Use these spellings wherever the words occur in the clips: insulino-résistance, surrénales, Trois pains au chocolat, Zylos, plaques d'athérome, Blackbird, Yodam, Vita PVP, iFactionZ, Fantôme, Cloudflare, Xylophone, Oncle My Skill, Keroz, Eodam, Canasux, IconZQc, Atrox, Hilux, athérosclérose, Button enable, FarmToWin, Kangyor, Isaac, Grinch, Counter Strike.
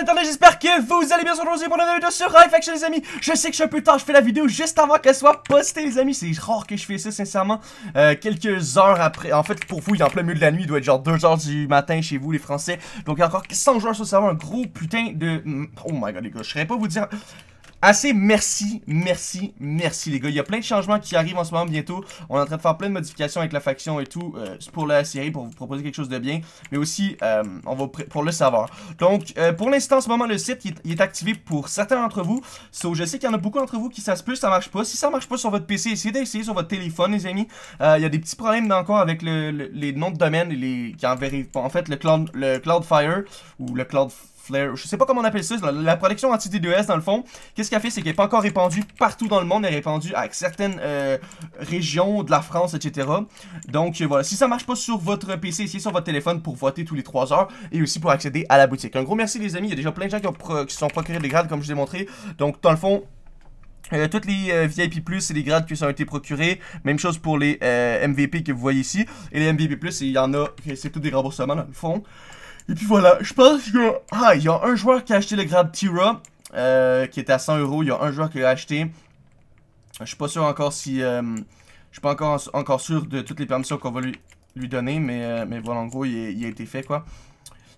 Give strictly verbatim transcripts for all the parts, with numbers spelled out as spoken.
internet, j'espère que vous allez bien sur aujourd'hui pour une vidéo sur iFaction les amis. Je sais que je suis un peu tard, je fais la vidéo juste avant qu'elle soit postée les amis. C'est rare que je fais ça sincèrement, euh, quelques heures après. En fait pour vous il est en plein milieu de la nuit, il doit être genre deux heures du matin chez vous les français. Donc il y a encore cent joueurs sur le serveur, un gros putain de... Oh my god les gars, je saurais pas vous dire... Assez merci, merci, merci les gars. Il y a plein de changements qui arrivent en ce moment bientôt. On est en train de faire plein de modifications avec la faction et tout euh, pour la série, pour vous proposer quelque chose de bien. Mais aussi, euh, on va pour le serveur. Donc, euh, pour l'instant, en ce moment, le site il est, il est activé pour certains d'entre vous. So, je sais qu'il y en a beaucoup d'entre vous qui ça se peut, ça marche pas. Si ça marche pas sur votre P C, essayez d'essayer sur votre téléphone les amis. Euh, il y a des petits problèmes encore avec le, le, les noms de domaine, les, qui en vérifient pas. En fait, le, cloud, le Cloudflare ou le Cloudflare. Je sais pas comment on appelle ça, la, la protection anti-D D o S dans le fond. Qu'est-ce qu'elle fait, c'est qu'elle n'est pas encore répandue partout dans le monde, elle est répandue avec certaines euh, régions de la France, et cetera. Donc voilà, si ça marche pas sur votre P C, essayez sur votre téléphone pour voter tous les trois heures et aussi pour accéder à la boutique. Un gros merci les amis, il y a déjà plein de gens qui ont qui sont procurés des grades comme je vous ai montré. Donc dans le fond... Euh, toutes les euh, V I P plus, c'est les grades qui ont été procurés. Même chose pour les euh, M V P que vous voyez ici. Et les M V P plus, il y en a, c'est tous des remboursements dans le fond. Et puis voilà, je pense que... Ah, il y a un joueur qui a acheté le grade Tira, euh, qui était à cent euros. Il y a un joueur qui l'a acheté. Je suis pas sûr encore si... Euh, je suis pas encore, encore sûr de toutes les permissions qu'on va lui, lui donner. Mais, euh, mais voilà, en gros, il, il a été fait, quoi.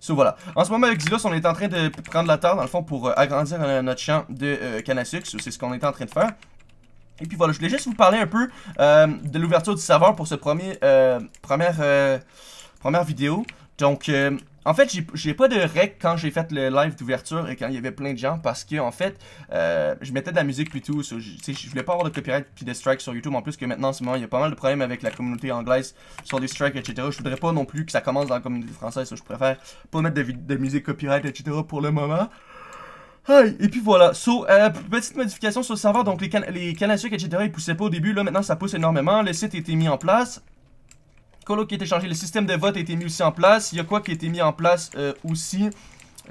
So, voilà. En ce moment, avec Zylos, on est en train de prendre la terre, dans le fond, pour euh, agrandir euh, notre champ de euh, Canasux. C'est ce qu'on est en train de faire. Et puis voilà, je voulais juste vous parler un peu euh, de l'ouverture du serveur pour ce premier... Euh, première, euh, première vidéo. Donc... Euh, En fait, j'ai pas de rec quand j'ai fait le live d'ouverture et quand il y avait plein de gens parce que, en fait, euh, je mettais de la musique plutôt. So, je, je voulais pas avoir de copyright puis de strikes sur YouTube. En plus que maintenant, en ce moment, il y a pas mal de problèmes avec la communauté anglaise sur les strikes, et cetera. Je voudrais pas non plus que ça commence dans la communauté française. So, je préfère pas mettre de, de musique copyright, et cetera pour le moment. Hi. Et puis voilà, so, euh, petite modification sur le serveur. Donc, les, can les cannes à sucre, et cetera, ils poussaient pas au début. Là, maintenant, ça pousse énormément. Le site a été mis en place. Colo qui a été changé, le système de vote a été mis aussi en place. Il y a quoi qui a été mis en place euh, aussi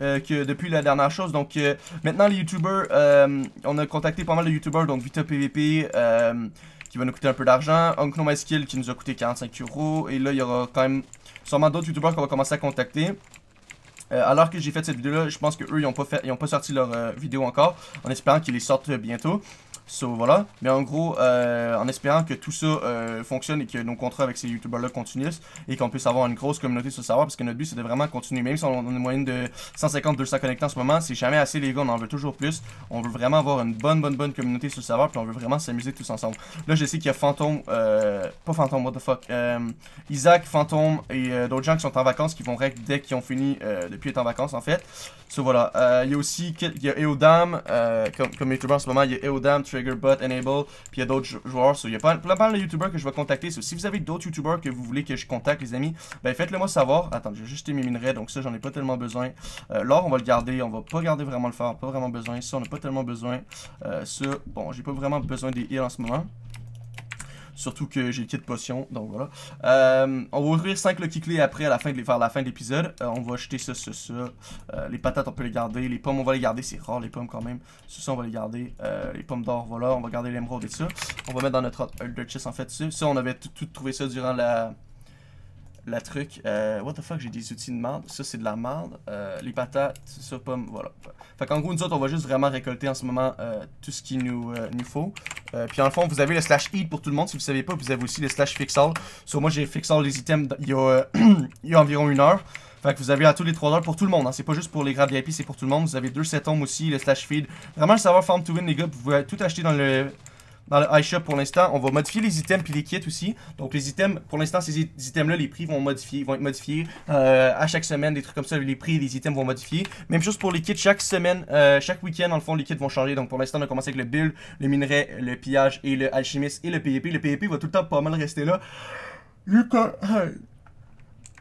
euh, que depuis la dernière chose. Donc euh, maintenant les youtubeurs, euh, on a contacté pas mal de youtubeurs. Donc Vita P V P euh, qui va nous coûter un peu d'argent. Oncle My Skill qui nous a coûté quarante-cinq euros. Et là il y aura quand même sûrement d'autres youtubeurs qu'on va commencer à contacter. Euh, alors que j'ai fait cette vidéo là, je pense que eux ils ont pas, fait, ils ont pas sorti leur euh, vidéo encore. En espérant qu'ils les sortent bientôt. So, voilà, mais en gros, euh, en espérant que tout ça euh, fonctionne et que nos contrats avec ces youtubeurs-là continuent et qu'on puisse avoir une grosse communauté sur le serveur parce que notre but c'est de vraiment continuer. Même si on a une moyenne de cent cinquante à deux cents connectants en ce moment, c'est jamais assez les gars, on en veut toujours plus. On veut vraiment avoir une bonne, bonne, bonne communauté sur le serveur puis on veut vraiment s'amuser tous ensemble. Là, je sais qu'il y a Fantôme, euh, pas Fantôme, what the fuck, euh, Isaac, Fantôme et euh, d'autres gens qui sont en vacances qui vont rec dès qu'ils ont fini euh, depuis être en vacances en fait. So, voilà, euh, il y a aussi il y a Eodam, euh, comme, comme youtubeur en ce moment, il y a Eodam, Button enable, puis il y a d'autres joueurs. So, il y a plein, plein, plein de youtubeurs que je vais contacter. So, si vous avez d'autres youtubeurs que vous voulez que je contacte, les amis, ben faites-le moi savoir. Attends, j'ai juste mes minerais, donc ça, j'en ai pas tellement besoin. Euh, L'or, on va le garder. On va pas garder vraiment le fer, pas vraiment besoin. Ça, on n'a pas tellement besoin. Euh, ça, bon, j'ai pas vraiment besoin des heals en ce moment. Surtout que j'ai le kit potion, donc voilà. Euh, on va ouvrir cinq lucky clés après, à la fin de, vers la fin de l'épisode. Euh, on va acheter ça, ça, ça. Euh, les patates, on peut les garder. Les pommes, on va les garder. C'est rare, les pommes quand même. Ça, ça on va les garder. Euh, les pommes d'or, voilà. On va garder l'émeraude et ça. On va mettre dans notre Elder Chest, en fait, ça. Ça, on avait tout, tout trouvé ça durant la... La truc. Euh, what the fuck, j'ai des outils de merde. Ça, c'est de la merde. Euh, les patates, ça, pomme, voilà. Fait qu'en gros, nous autres, on va juste vraiment récolter en ce moment euh, tout ce qu'il nous, euh, nous faut. Euh, puis, en le fond, vous avez le slash eat pour tout le monde. Si vous savez pas, vous avez aussi le slash fix all. Sur moi, j'ai fix all les items il y a, euh, il y a environ une heure. Fait que vous avez à tous les trois heures pour tout le monde, hein. C'est pas juste pour les grades V I P, c'est pour tout le monde. Vous avez deux setomes aussi, le slash feed. Vraiment, le serveur FarmToWin, les gars, vous pouvez tout acheter dans le. Dans le iShop pour l'instant, on va modifier les items puis les kits aussi. Donc les items, pour l'instant, ces items-là, les prix vont modifier, vont être modifiés euh, à chaque semaine, des trucs comme ça. Les prix, les items vont modifier. Même chose pour les kits, chaque semaine, euh, chaque week-end, dans le fond, les kits vont changer. Donc pour l'instant, on a commencé avec le build, le minerai, le pillage et le alchimiste et le P V P. Le P V P va tout le temps pas mal rester là. Lucas.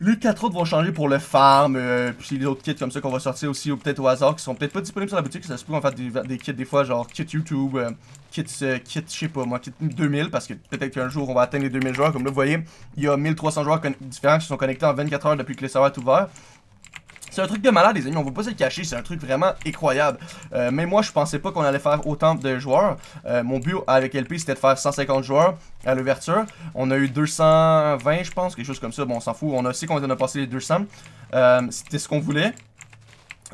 Les quatre autres vont changer pour le farm, euh, puis les autres kits comme ça qu'on va sortir aussi, ou peut-être au hasard, qui sont peut-être pas disponibles sur la boutique, ça se peut qu'on va faire des, des kits des fois, genre kit YouTube, euh, kits, euh, kit, je sais pas moi, kit deux mille, parce que peut-être qu'un jour on va atteindre les deux mille joueurs, comme là vous voyez, il y a mille trois cents joueurs différents qui sont connectés en vingt-quatre heures depuis que le serveur est ouvert. C'est un truc de malade les amis, on va pas se le cacher, c'est un truc vraiment incroyable. Euh, même moi je pensais pas qu'on allait faire autant de joueurs. Euh, mon but avec L P c'était de faire cent cinquante joueurs à l'ouverture. On a eu deux cent vingt je pense, quelque chose comme ça, bon on s'en fout, on a aussi qu'on a passé les deux cents. Euh, c'était ce qu'on voulait.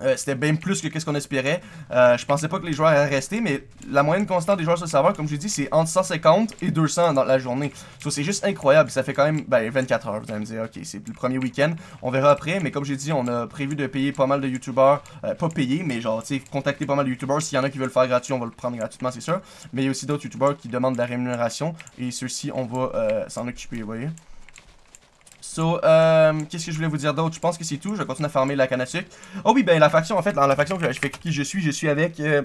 Euh, c'était bien plus que ce qu'on espérait. Euh, je pensais pas que les joueurs allaient rester, mais la moyenne constante des joueurs sur le serveur, comme je l'ai dit, c'est entre cent cinquante et deux cents dans la journée. So, c'est juste incroyable. Ça fait quand même ben, vingt-quatre heures. Vous allez me dire, ok, c'est le premier week-end. On verra après, mais comme j'ai dit, on a prévu de payer pas mal de youtubeurs. Euh, pas payer, mais genre, tu sais, contacter pas mal de youtubeurs. S'il y en a qui veulent le faire gratuit, on va le prendre gratuitement, c'est sûr. Mais il y a aussi d'autres youtubeurs qui demandent de la rémunération. Et ceux-ci, on va euh, s'en occuper, vous voyez. So, euh, qu'est-ce que je voulais vous dire d'autre? Je pense que c'est tout. Je vais continuer à farmer la Canasux. Oh oui, ben la faction, en fait, dans la faction que je fais qui je suis, je suis avec euh,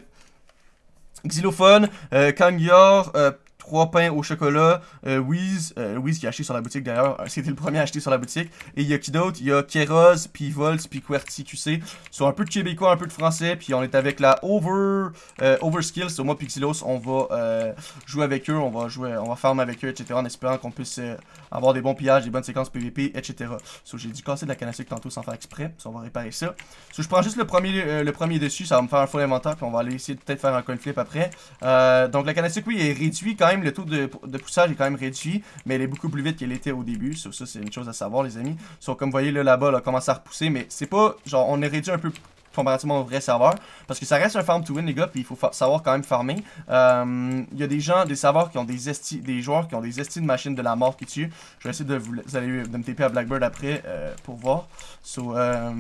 Xylophone, euh, Kangyor, euh, Trois pains au chocolat, euh, Wiz, euh, Wiz qui a acheté sur la boutique d'ailleurs, c'était le premier à acheter sur la boutique. Et il y a qui d'autre? Il y a Keroz, puis Volts, puis Querty Q C. Sont un peu de Québécois, un peu de Français, puis on est avec la Over, euh, over Skills. So, moi, Pixilos, on va euh, jouer avec eux, on va jouer, on va farm avec eux, et cetera. En espérant qu'on puisse euh, avoir des bons pillages, des bonnes séquences P V P, et cetera. So, j'ai dû casser de la Canasux tantôt sans faire exprès, so, on va réparer ça. So, je prends juste le premier, euh, le premier dessus, ça va me faire un full inventaire, puis on va aller essayer de peut-être faire un coin flip après. Euh, donc la Canasux, oui, est réduite quand même. Le taux de, de poussage est quand même réduit, mais elle est beaucoup plus vite qu'elle était au début. So, ça, c'est une chose à savoir, les amis. So, comme vous voyez, là-bas, elle a commencé à repousser, mais c'est pas genre on est réduit un peu comparativement au vrai serveur, parce que ça reste un farm to win, les gars, puis il faut savoir quand même farmer. Il euh, y a des gens, des serveurs qui ont des estis, des joueurs qui ont des estis de machines de la mort qui tuent. Je vais essayer de vous, vous allez de me T P à Blackbird après euh, pour voir. So, euh,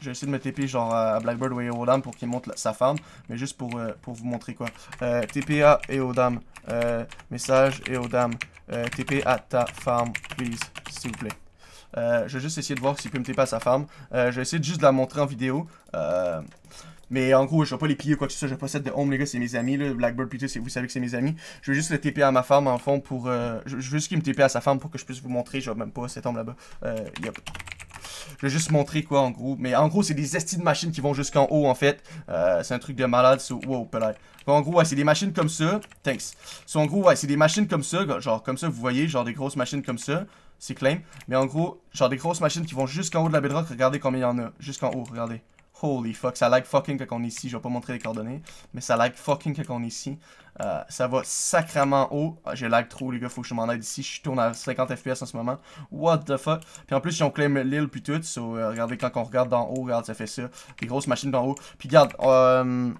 je vais essayer de me T P genre à Blackbird ou à Eodam pour qu'il monte la, sa farm, mais juste pour, euh, pour vous montrer quoi. Euh, T P à Eodam. Euh, message Eodam. Euh, T P à ta farm, please, s'il vous plaît. Euh, je vais juste essayer de voir s'il peut me T P à sa farm. Euh, je vais essayer juste de la montrer en vidéo. Euh, mais en gros, je vais pas les piller ou quoi que ce soit. Je possède de home, les gars, c'est mes amis. Là. Blackbird, plutôt, vous savez que c'est mes amis. Je vais juste le T P à ma farm en fond pour. Euh, je, je veux juste qu'il me T P à sa farm pour que je puisse vous montrer. Je vois même pas cet homme là-bas. Euh, yep. Je vais juste montrer quoi en gros. Mais en gros, c'est des estis de machines qui vont jusqu'en haut en fait. Euh, c'est un truc de malade. So, wow, peut-être. En gros, ouais, c'est des machines comme ça. Thanks. So, en gros, ouais, c'est des machines comme ça. Genre, comme ça, vous voyez, genre des grosses machines comme ça. C'est claim. Mais en gros, genre des grosses machines qui vont jusqu'en haut de la bedrock. Regardez combien il y en a. Jusqu'en haut, regardez. Holy fuck, ça lag fucking quand on est ici. Je vais pas montrer les coordonnées, mais ça lag fucking quand on est ici. Euh, ça va sacrément haut. Ah, j'ai lag trop, les gars. Faut que je m'en aide ici. Je tourne à cinquante F P S en ce moment. What the fuck. Puis en plus, si on claim l'île, puis tout. So, euh, regardez, quand on regarde d'en haut, regarde, ça fait ça. Des grosses machines d'en haut. Puis regarde, euh,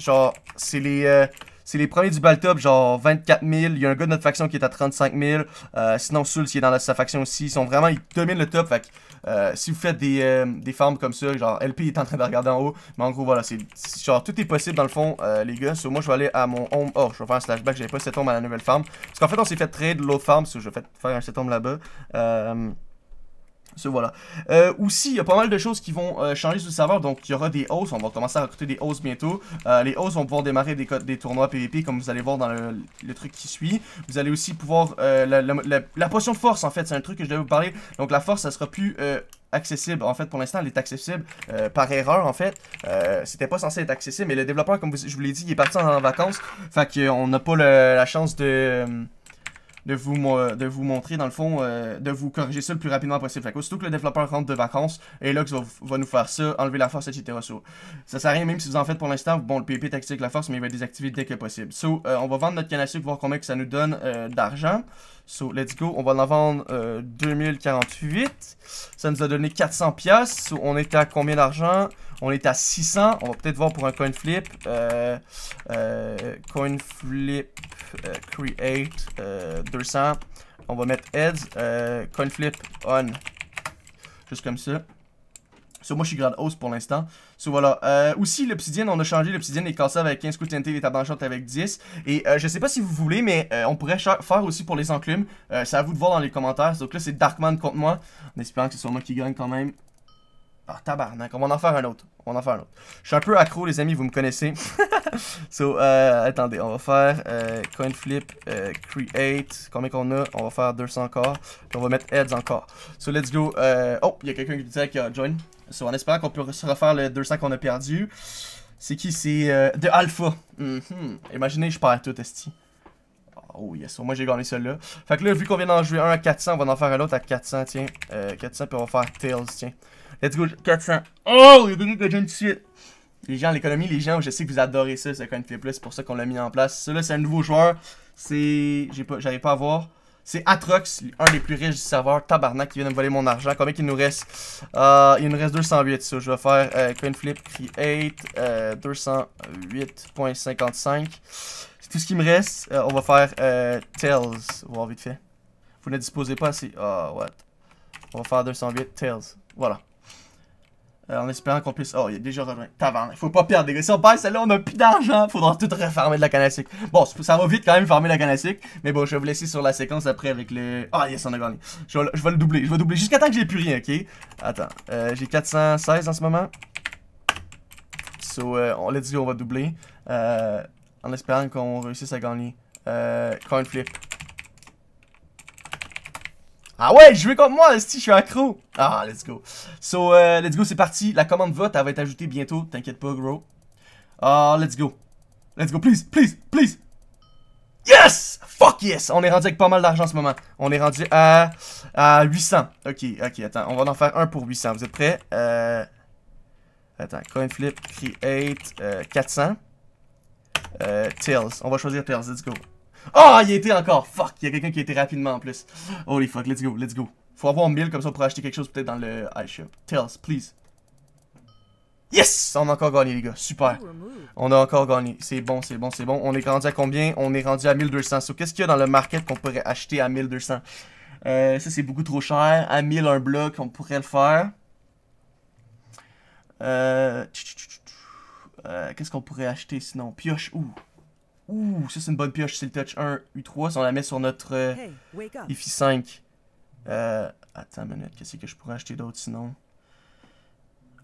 genre, c'est les. Euh, C'est les premiers du Baltop, genre vingt-quatre mille. Il y a un gars de notre faction qui est à trente-cinq mille. Euh, sinon, Sul, qui est dans la, sa faction aussi. Ils sont vraiment, ils dominent le top. Fait que, euh, si vous faites des, euh, des farms comme ça, genre L P est en train de regarder en haut. Mais en gros, voilà, c'est genre tout est possible dans le fond, euh, les gars. So, moi, je vais aller à mon home. Oh, je vais faire un slashback. J'avais pas cette home à la nouvelle farm. Parce qu'en fait, on s'est fait trade l'autre farm. So, je vais faire un set home là-bas. Euh. So, voilà. Euh, aussi, il y a pas mal de choses qui vont euh, changer sur le serveur. Donc, il y aura des hausses. On va commencer à recruter des hausses bientôt. Euh, les hausses vont pouvoir démarrer des, des tournois P V P, comme vous allez voir dans le, le truc qui suit. Vous allez aussi pouvoir... Euh, la, la, la, la potion de force, en fait, c'est un truc que je devais vous parler. Donc, la force, ça sera plus... Euh, accessible, en fait pour l'instant elle est accessible euh, par erreur en fait, euh, c'était pas censé être accessible, mais le développeur comme vous, je vous l'ai dit il est parti en vacances, fait qu'on n'a pas le, la chance de, de, vous, de vous montrer dans le fond, euh, de vous corriger ça le plus rapidement possible, fait que surtout que le développeur rentre de vacances, et là que ça va, va nous faire ça, enlever la force et cetera. So, ça sert à rien même si vous en faites pour l'instant, bon le P V P tactique la force mais il va être désactivé dès que possible. So euh, on va vendre notre Canasux pour voir combien que ça nous donne euh, d'argent. So, let's go. On va en vendre euh, deux mille quarante-huit. Ça nous a donné quatre cents dollars. So, on était à combien d'argent? On est à six cents. On va peut-être voir pour un coin flip. Euh, euh, coin flip euh, create euh, deux cents. On va mettre heads. Euh, coin flip on. Juste comme ça. So, moi, je suis grade hausse pour l'instant. So, voilà. Euh, aussi, l'obsidienne, on a changé. L'obsidienne est cassée avec quinze coups de T N T, les tables enchantes avec dix. Et euh, je sais pas si vous voulez, mais euh, on pourrait faire aussi pour les enclumes. Euh, c'est à vous de voir dans les commentaires. Donc là, c'est Darkman contre moi. En espérant que ce soit moi qui gagne quand même. Ah, tabarnak. On va en faire un autre. On va en faire un autre. Je suis un peu accro, les amis. Vous me connaissez. So, euh, attendez. On va faire euh, coin flip, euh, create. Combien qu'on a? On va faire deux cents encore. Puis on va mettre heads encore. So, let's go. Euh... Oh, il y a quelqu'un qui disait qu'il a join. So, en espérant qu'on peut se refaire le deux cents qu'on a perdu. C'est qui? C'est euh, de Alpha. Mm-hmm. Imaginez, je perds tout, esti. Oh yes, moi j'ai gagné celui-là. Fait que là, vu qu'on vient d'en jouer un à quatre cents, on va en faire un autre à quatre cents, tiens. Euh, quatre cents, puis on va faire Tails, tiens. Let's go, quatre cents. Oh, il y a donné de jeunes de suite. Les gens, l'économie, les gens, je sais que vous adorez ça, ce coin flip-là. C'est pour ça qu'on l'a mis en place. Celui-là, c'est un nouveau joueur. C'est... J'arrive pas... pas à voir. C'est Atrox, un des plus riches du serveur. Tabarnak, qui vient de me voler mon argent. Combien qu'il nous reste? euh, Il nous reste deux cent huit, ça. Je vais faire euh, CoinFlip Create euh, deux cent huit virgule cinquante-cinq. C'est tout ce qui me reste. Euh, on va faire euh, Tails. Voir vite fait. Vous ne disposez pas assez. Ah, oh, what? On va faire deux cent huit Tails. Voilà. Euh, en espérant qu'on puisse... Oh, il y a déjà rejoint. Tabarnak, faut pas perdre. Si on perd celle-là, on a plus d'argent. Faudra tout refarmer de la Canasux. Bon, ça va vite quand même farmer la Canasux. Mais bon, je vais vous laisser sur la séquence après avec le... Ah, yes, on a gagné. Je vais, je vais le doubler. Je vais doubler jusqu'à temps que j'ai plus rien, ok? Attends. Euh, j'ai quatre cent seize en ce moment. So, euh, on let's go, on va doubler. Euh, en espérant qu'on réussisse à gagner. Euh, coin flip. Ah ouais, jouez comme moi, si je suis accro. Ah, let's go. So, euh, let's go, c'est parti. La commande vote, elle va être ajoutée bientôt. T'inquiète pas, gros. Ah, let's go. Let's go, please, please, please. Yes! Fuck yes! On est rendu avec pas mal d'argent en ce moment. On est rendu à, à huit cents. Ok, ok, attends. On va en faire un pour huit cents. Vous êtes prêts? Euh, attends, coin flip, create, euh, quatre cents. Euh, tails. On va choisir tails, let's go. Oh, il y a été encore. Fuck, il y a quelqu'un qui a été rapidement en plus. Holy fuck, let's go, let's go. Faut avoir mille comme ça pour acheter quelque chose peut-être dans le iShop. Tails, please. Yes! On a encore gagné les gars, super. On a encore gagné, c'est bon, c'est bon, c'est bon. On est rendu à combien? On est rendu à mille deux cents. So, qu'est-ce qu'il y a dans le market qu'on pourrait acheter à mille deux cents? Euh, ça c'est beaucoup trop cher. À mille un bloc, on pourrait le faire. Euh, euh, qu'est-ce qu'on pourrait acheter sinon? Pioche, ouh. Ouh, ça c'est une bonne pioche, c'est le touch un U trois, si on la met sur notre euh, hey, I F I cinq. Euh, attends une minute, qu'est-ce que je pourrais acheter d'autre sinon?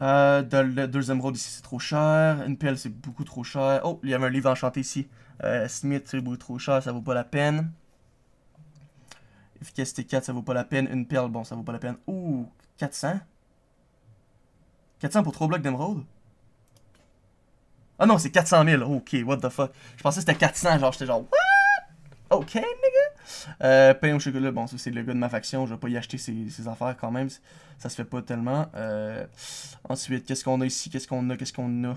Euh, de, de, deux émeraudes ici c'est trop cher, une pelle c'est beaucoup trop cher. Oh, il y avait un livre enchanté ici. Euh, Smith c'est beaucoup trop cher, ça vaut pas la peine. Efficacité quatre, ça vaut pas la peine. Une pelle, bon ça vaut pas la peine. Ouh, quatre cents? quatre cents pour trois blocs d'émeraudes? Ah non, c'est quatre cent mille. Ok, what the fuck. Je pensais que c'était quatre cents, genre, j'étais genre, what? Ok, nigga. Euh, pain au chocolat, bon, ça, c'est le gars de ma faction. Je vais pas y acheter ses, ses affaires quand même. Ça se fait pas tellement. Euh, ensuite, qu'est-ce qu'on a ici? Qu'est-ce qu'on a? Qu'est-ce qu'on a?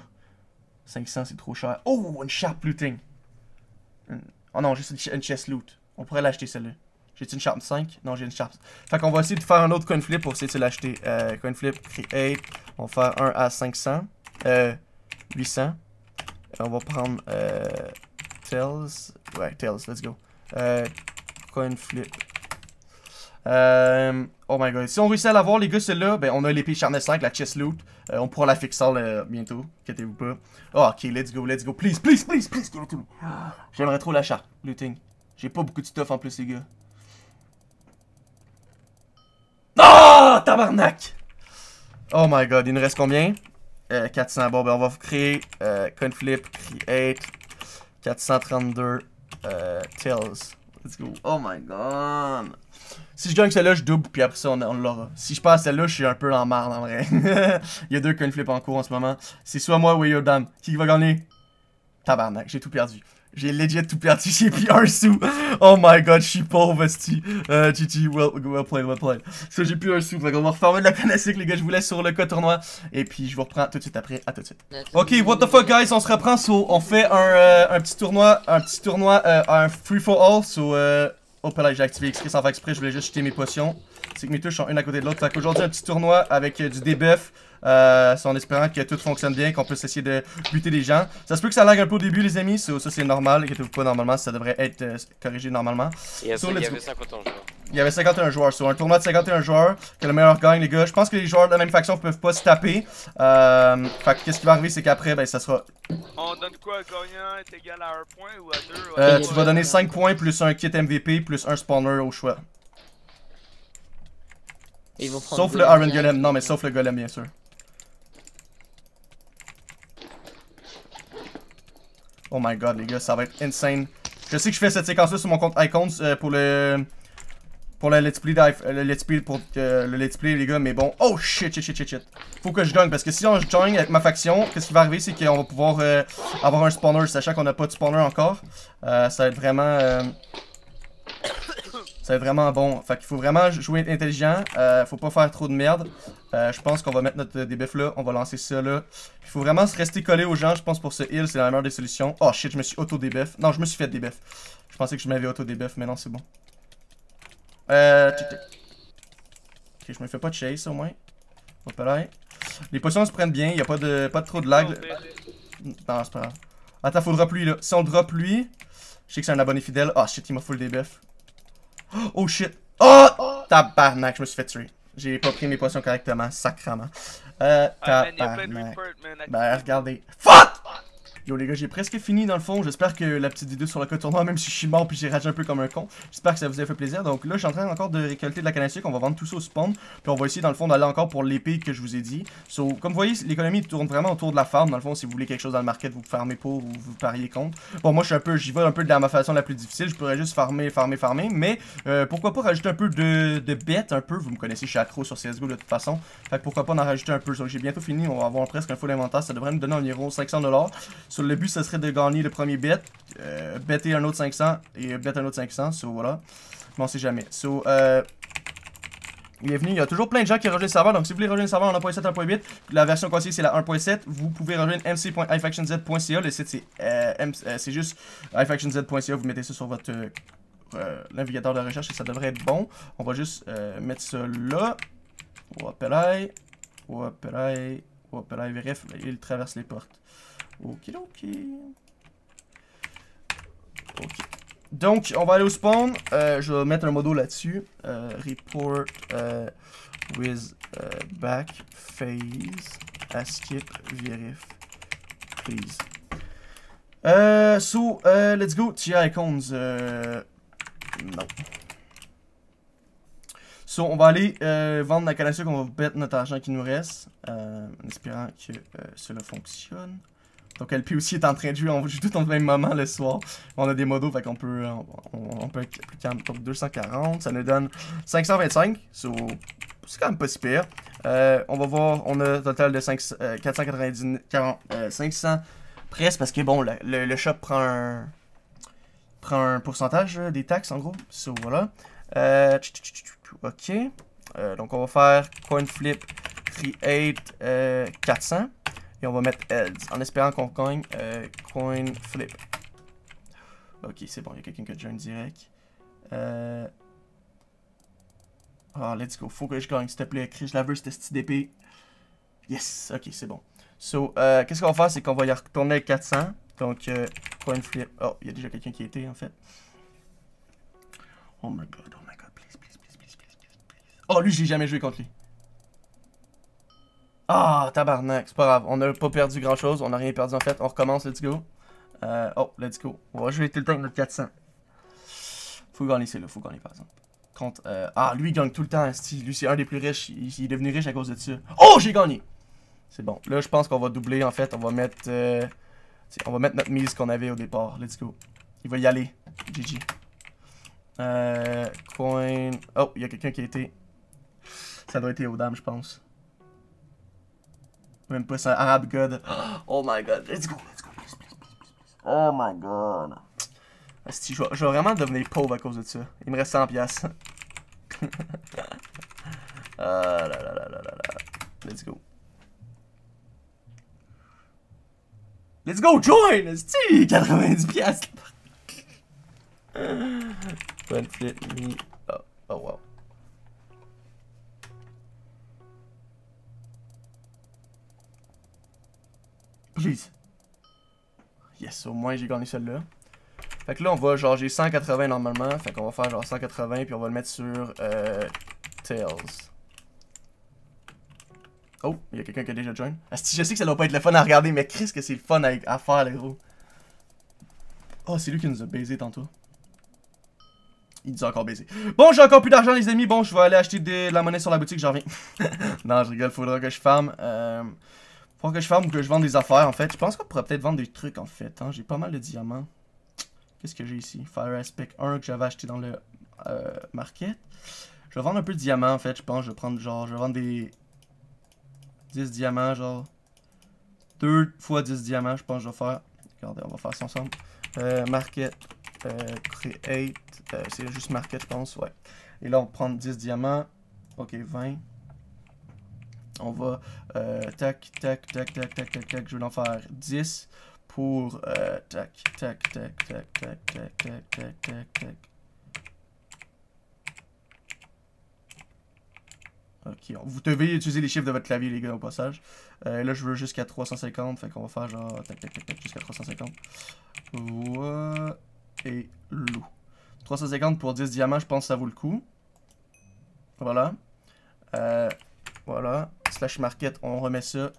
cinq cents, c'est trop cher. Oh, une sharp looting. Oh non, juste une, une chest loot. On pourrait l'acheter, celle-là. J'ai-tu une sharp cinq? Non, j'ai une sharp. Fait qu'on va essayer de faire un autre coin flip pour essayer de l'acheter. Euh, coin flip, create. On va faire un à cinq cents. Euh, huit cents. On va prendre euh, Tails. Ouais, Tails, let's go. Euh, coin flip. Euh, oh my god. Si on réussit à l'avoir, les gars, celle-là, ben, on a l'épée Charnel cinq, la chest loot. Euh, on pourra la fixer euh, bientôt. Inquiétez-vous pas. Oh, ok, let's go, let's go. Please, please, please, please. J'aimerais trop la charte, looting. J'ai pas beaucoup de stuff en plus, les gars. Oh, tabarnak! Oh my god, il nous reste combien? Euh, quatre cents, bon ben on va vous créer euh, Conflip, Create, quatre cent trente-deux, euh, Tails, let's go, oh my god. Si je gagne celle-là, je double, puis après ça, on, on l'aura. Si je passe celle-là, je suis un peu en marre, en vrai. Il y a deux Conflip en cours en ce moment. C'est soit moi ou Yodam. Qui va gagner? Tabarnak, j'ai tout perdu. J'ai legit tout perdu, j'ai plus un sou. Oh my god, je suis pauvre, sti. Euh, G G, well, well played, well played. Ça, j'ai plus un sou. Donc, on va refermer de la Canasux, les gars. Je vous laisse sur le code tournoi. Et puis, je vous reprends tout de suite après. À tout de suite. Ok, what the fuck, guys. On se reprend. So, on fait un, euh, un petit tournoi, un petit tournoi, euh, un free for all. So, euh, hop là, j'ai activé X P sans faire exprès. Je voulais juste jeter mes potions. C'est que mes touches sont une à côté de l'autre. Fait qu'aujourd'hui, un petit tournoi avec euh, du debuff. Euh, en espérant que tout fonctionne bien, qu'on puisse essayer de buter des gens. Ça se peut que ça lag un peu au début, les amis. So, ça, c'est normal. Inquiétez-vous pas, normalement, ça devrait être euh, corrigé normalement. Yeah, so, il y avait cinquante et un joueurs. Il y avait cinquante et un joueurs. So, un tournoi de cinquante et un joueurs. Que le meilleur gagne, les gars. Je pense que les joueurs de la même faction peuvent pas se taper. Euh, fait qu'est-ce qui va arriver, c'est qu'après, ben, ça sera. On donne quoi à gagnant est égal à un point ou à deux? Euh, tu vas donner cinq points plus un kit M V P plus un spawner au choix. Ils vont sauf le Iron Golem. Non, mais sauf le Golem, bien sûr. Oh my god, les gars, ça va être insane. Je sais que je fais cette séquence-là sur mon compte Icons euh, pour le pour le let's play, euh, le let's play pour euh, le let's play, les gars, mais bon. Oh shit, shit, shit, shit, shit. Faut que je gagne parce que si on join avec ma faction, qu'est-ce qui va arriver, c'est qu'on va pouvoir euh, avoir un spawner, sachant qu'on n'a pas de spawner encore. Euh, ça va être vraiment, euh, ça va être vraiment bon. Fait qu'il faut vraiment jouer intelligent. Euh, faut pas faire trop de merde. Euh, je pense qu'on va mettre notre debuff là, on va lancer ça là. Il faut vraiment se rester collé aux gens, je pense pour ce heal, c'est la meilleure des solutions. Oh shit, je me suis auto-debuff. Non, je me suis fait debuff. Je pensais que je m'avais auto-debuff, mais non, c'est bon. Euh... Ok, je me fais pas de chase au moins. Les potions se prennent bien, il n'y a pas de, pas de trop de lag. Non, c'est pas grave. Attends, faut drop lui là. Si on drop lui, je sais que c'est un abonné fidèle. Ah, oh, shit, il m'a full debuff. Oh shit. Oh, oh. Tabarnak, je me suis fait tuer. J'ai pas pris mes potions correctement, sacrement. Euh, tabarnak. Ben, regardez. Fuck! Yo les gars, j'ai presque fini dans le fond. J'espère que la petite vidéo sur le code tournoi, même si je suis mort puis j'ai ragé un peu comme un con, j'espère que ça vous a fait plaisir. Donc là, je suis en train encore de récolter de la canasux. On va vendre tout ça au spawn. Puis on va essayer dans le fond d'aller encore pour l'épée que je vous ai dit. So, comme vous voyez, l'économie tourne vraiment autour de la farm. Dans le fond, si vous voulez quelque chose dans le market, vous farmez pour ou vous pariez contre. Bon, moi, je suis un peu, j'y vais un peu de ma façon la plus difficile. Je pourrais juste farmer, farmer, farmer. Mais euh, pourquoi pas rajouter un peu de, de bête, un peu. Vous me connaissez, je suis accro sur C S G O de toute façon. Fait que pourquoi pas en rajouter un peu. Donc j'ai bientôt fini. On va avoir presque un full inventaire. Ça devrait nous donner environ cinq cents dollars. Sur le but, ce serait de gagner le premier bet, euh, better un autre cinq cents et bet un autre cinq cents, so voilà, mais on sait jamais. So, euh, bienvenue, il y a toujours plein de gens qui rejoignent le serveur, donc si vous voulez rejoindre le serveur en un point sept, un point huit, la version conseillée c'est la un point sept, vous pouvez rejoindre m c point i faction z point c a, le site c'est euh, euh, juste i faction z point c a, vous mettez ça sur votre euh, euh, navigateur de recherche et ça devrait être bon. On va juste euh, mettre ça là, wapelai, wapelai, wapelai, bref, il traverse les portes. Ok, ok. Ok. Donc, on va aller au spawn. Euh, je vais mettre un modo là-dessus. Euh, report euh, with euh, back phase à skip vérif. Please. Euh, so, euh, let's go. Tia Icons. Euh, non. So, on va aller euh, vendre la canassus. On va bet notre argent qui nous reste. Euh, en espérant que euh, cela fonctionne. Donc L P aussi est en train de jouer, on joue tout en même moment le soir. On a des modos, fait qu'on peut, on, on peut être plus calme. Donc deux cent quarante, ça nous donne cinq cent vingt-cinq, so, c'est quand même pas si pire. Euh, on va voir, on a un total de cinq cent quatre-vingt-dix, quarante, euh, cinq cents presque, parce que bon, le, le, le shop prend un, prend un pourcentage des taxes en gros, so voilà. Euh, ok, euh, donc on va faire coin flip create euh, quatre cents. Et on va mettre heads en espérant qu'on gagne euh, coin flip. Ok, c'est bon, il y a quelqu'un qui a join direct. Euh... Oh, let's go. Faut que je gagne, s'il te plaît. Chris, je la veux, cette petite d'épée. Yes, ok, c'est bon. So, euh, qu'est-ce qu'on va faire, c'est qu'on va y retourner avec quatre cents. Donc, euh, coin flip. Oh, il y a déjà quelqu'un qui était, en fait. Oh my god, oh my god, please, please, please, please, please, please. please. Oh, lui, j'ai jamais joué contre lui. Ah, oh, tabarnak, c'est pas grave, on n'a pas perdu grand chose, on n'a rien perdu en fait, on recommence, let's go. Euh, oh, let's go, on va jouer tout le temps avec notre quatre cents. Faut gagner, c'est là, faut gagner par exemple. Contre, euh, ah, lui il gagne tout le temps, asti. Lui c'est un des plus riches, il, il est devenu riche à cause de ça. Oh, j'ai gagné! C'est bon, là je pense qu'on va doubler en fait, on va mettre, euh, on va mettre notre mise qu'on avait au départ, let's go. Il va y aller, G G. Euh, coin, oh, il y a quelqu'un qui a été, ça doit être Eodam je pense. Même pas ça, Arab God. Oh my god, let's go, let's go, please, please, please, please. Oh my god. Asti, je, je vais vraiment devenir pauvre à cause de ça. Il me reste cent piastres. Ah là là là là là là. Let's go. Let's go, join! Asti, quatre-vingt-dix piastres. One flip me. Oh, oh wow. Please. Yes, au moins j'ai gagné celle-là. Fait que là on va genre j'ai cent quatre-vingts normalement. Fait qu'on va faire genre cent quatre-vingts puis on va le mettre sur euh, Tails. Oh, il y a quelqu'un qui a déjà join. Asti, je sais que ça doit pas être le fun à regarder, mais Chris que c'est le fun à, à faire les gros. Oh, c'est lui qui nous a baisé tantôt. Il nous a encore baisé. Bon, j'ai encore plus d'argent les amis. Bon, je vais aller acheter des, de la monnaie sur la boutique, j'en reviens. Non, je rigole, faudra que je farme. Euh... Faut que je farme ou que je vende des affaires en fait. Je pense qu'on pourrait peut-être vendre des trucs en fait. Hein. J'ai pas mal de diamants. Qu'est-ce que j'ai ici? Fire Aspect un que j'avais acheté dans le euh, market. Je vais vendre un peu de diamants en fait. Je pense je vais prendre genre. Je vais vendre des dix diamants, genre. deux fois dix diamants, je pense que je vais faire. Regardez, on va faire ça ensemble. Euh, market. Euh, create. Euh, C'est juste market, je pense. Ouais. Et là, on va prendre dix diamants. Ok, vingt. On va euh, tac, tac, tac, tac, tac, tac, tac, je vais en faire dix pour euh, tac, tac, tac, tac, tac, tac, tac, tac, tac, tac. Ok, vous devez utiliser les chiffres de votre clavier, les gars, au passage. Euh, là, je veux jusqu'à trois cent cinquante, fait qu'on va faire genre, tac, tac, tac, tac, jusqu'à trois cent cinquante. Voix et loup. trois cent cinquante pour dix diamants, je pense que ça vaut le coup. Voilà. Euh, voilà. Slash market, on remet ça.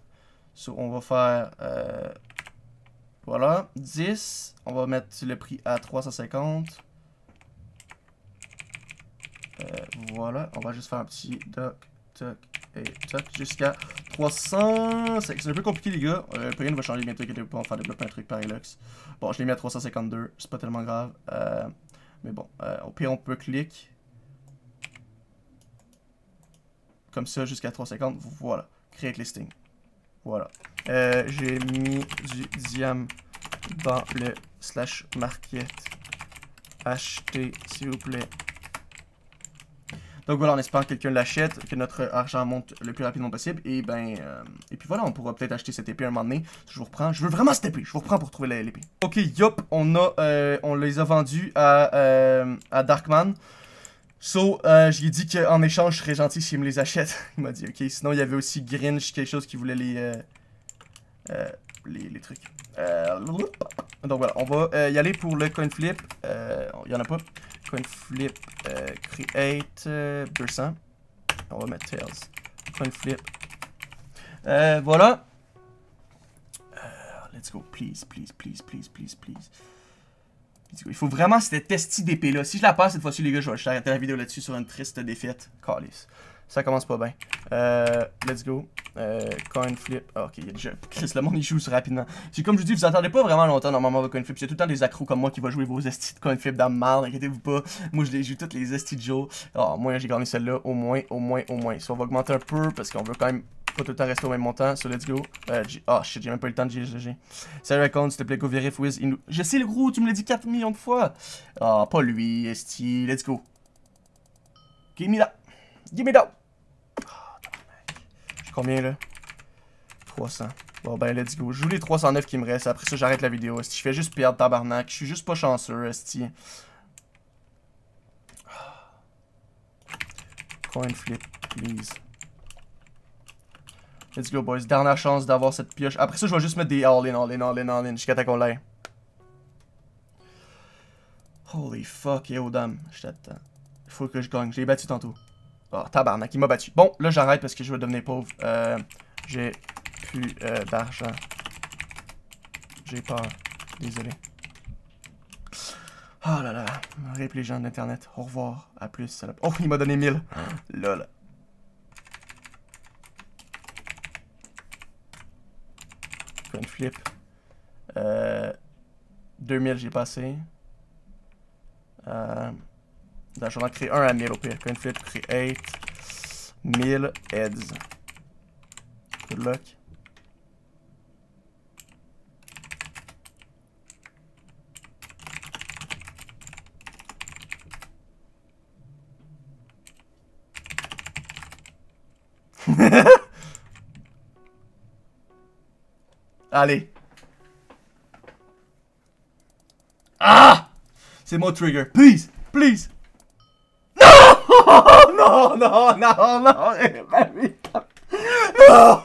So, on va faire... Euh, voilà. dix. On va mettre le prix à trois cent cinquante. Euh, voilà. On va juste faire un petit toc, toc et toc jusqu'à trois cents. C'est un peu compliqué, les gars. Euh, le plugin va changer bientôt. On va faire développer un truc par Hilux. Bon, je l'ai mis à trois cent cinquante-deux. C'est pas tellement grave. Euh, mais bon. Euh, au pire, on peut cliquer. Comme ça, jusqu'à trois cent cinquante. Voilà. Create listing. Voilà. Euh, J'ai mis du diam dans le slash market. Achetez, s'il vous plaît. Donc voilà, on espère que quelqu'un l'achète, que notre argent monte le plus rapidement possible. Et ben, euh, et puis voilà, on pourra peut-être acheter cette épée un moment donné. Je vous reprends. Je veux vraiment cette épée. Je vous reprends pour trouver l'épée. Ok, yop, on a, euh, on les a vendus à, euh, à Darkman. So, euh, j'ai dit qu'en échange, je serais gentil s'il me les achète. Il m'a dit, ok. Sinon, il y avait aussi Grinch, quelque chose qui voulait les, euh, euh, les, les trucs. Euh, donc voilà, on va euh, y aller pour le coin flip. Euh, il n'y en a pas. Coin flip, euh, create, euh, deux cents. On va mettre tails. Coin flip. Euh, voilà. Euh, let's go, please, please, please, please, please, please. Il faut vraiment cette testie d'épée là. Si je la passe cette fois-ci, les gars, je vais arrêter la vidéo là-dessus sur une triste défaite. Calice. Ça commence pas bien. Euh, let's go. Euh, coin flip. Ah, ok, il y a déjà. Chris, le monde il joue rapidement. C'est comme je vous dis, vous attendez pas vraiment longtemps normalement votre coin flip. Il y a tout le temps des accros comme moi qui va jouer vos estis de coin flip dans le mal. Inquiétez-vous pas. Moi, je les joue toutes les estis de jour. Alors, moi, j'ai gagné celle-là. Au moins, au moins, au moins. Ça va augmenter un peu parce qu'on veut quand même. Pas tout le temps rester au même montant, so let's go. Euh, oh shit, j'ai même pas eu le temps de G G. Salut Icon, s'il te plaît, go vérif, Wiz. Nous... Je sais le gros, tu me l'as dit quatre millions de fois. Ah, oh, pas lui, esti, let's go. Give me that. Give me that. Oh, j'ai combien là? trois cents. Bon ben, let's go. Je joue les trois cent neuf qui me restent. Après ça, j'arrête la vidéo. Esti, je fais juste perdre tabarnak. Je suis juste pas chanceux, esti. Coin flip, please. Let's go, boys. Dernière chance d'avoir cette pioche. Après ça, je vais juste mettre des all-in, all-in, all-in, all-in. Jusqu'à temps qu'on l'ait. Holy fuck, Eodam. Je t'attends. Il faut que je gagne. Je l'ai battu tantôt. Oh, tabarnak, il m'a battu. Bon, là, j'arrête parce que je vais devenir pauvre. Euh, J'ai plus euh, d'argent. J'ai peur. Désolé. Oh là là. Rip les gens de l'Internet. Au revoir. À plus, salope. Oh, il m'a donné mille. Lol. Coin flip. Euh, deux mille, j'ai passé. Euh, là, je vais en créer un à mille au pire. Coin flip, create. mille heads. Good luck. Allez. Ah! C'est mon trigger. Please! Please! Non! Non! Non! Non! Non! Non!